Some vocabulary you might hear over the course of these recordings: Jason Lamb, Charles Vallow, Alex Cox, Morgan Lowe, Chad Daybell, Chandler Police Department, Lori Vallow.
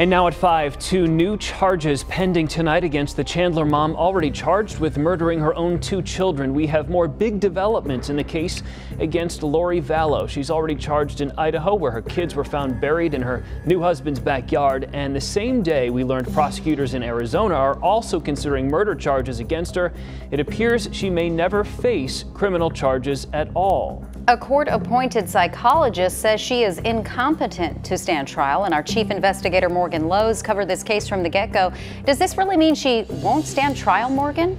And now at 5, 2 new charges pending tonight against the Chandler mom already charged with murdering her own 2 children. We have more big developments in the case against Lori Vallow. She's already charged in Idaho, where her kids were found buried in her new husband's backyard. And the same day, we learned prosecutors in Arizona are also considering murder charges against her. It appears she may never face criminal charges at all. A court-appointed psychologist says she is incompetent to stand trial, and our chief investigator, Morgan Lowe's, covered this case from the get-go. Does this really mean she won't stand trial, Morgan?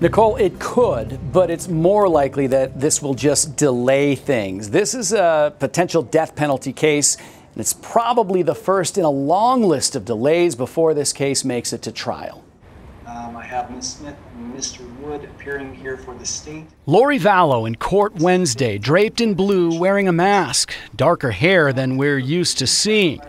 Nicole, it could, but it's more likely that this will just delay things. This is a potential death penalty case, and it's probably the first in a long list of delays before this case makes it to trial. I have Ms. Smith and Mr. Wood appearing here for the state. Lori Vallow in court Wednesday, draped in blue, wearing a mask, darker hair than we're used to seeing.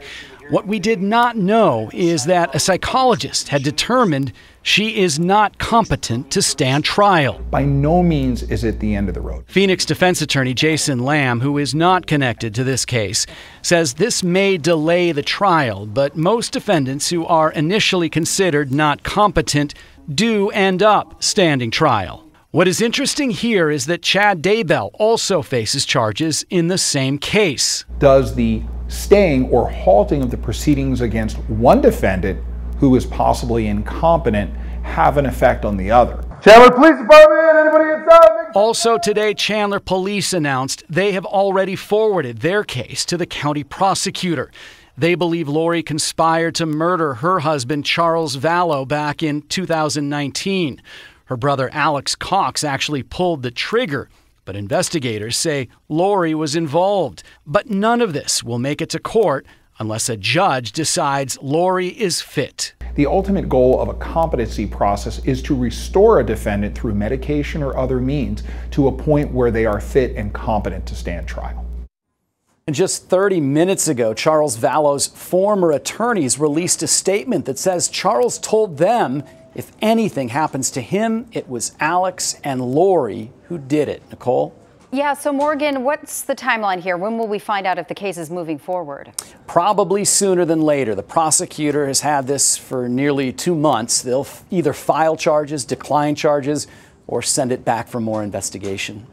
What we did not know is that a psychologist had determined she is not competent to stand trial. By no means is it the end of the road. Phoenix defense attorney Jason Lamb, who is not connected to this case, says this may delay the trial, but most defendants who are initially considered not competent do end up standing trial. What is interesting here is that Chad Daybell also faces charges in the same case. Does the staying or halting of the proceedings against one defendant who is possibly incompetent have an effect on the other? Chandler Police Department, anybody inside? Also today, Chandler Police announced they have already forwarded their case to the county prosecutor. They believe Lori conspired to murder her husband, Charles Vallow, back in 2019. Her brother, Alex Cox, actually pulled the trigger, but investigators say Lori was involved. But none of this will make it to court unless a judge decides Lori is fit. The ultimate goal of a competency process is to restore a defendant through medication or other means to a point where they are fit and competent to stand trial. And just 30 minutes ago, Charles Vallow's former attorneys released a statement that says Charles told them if anything happens to him, it was Alex and Lori who did it. Nicole? Yeah, so Morgan, what's the timeline here? When will we find out if the case is moving forward? Probably sooner than later. The prosecutor has had this for nearly 2 months. They'll either file charges, decline charges, or send it back for more investigation.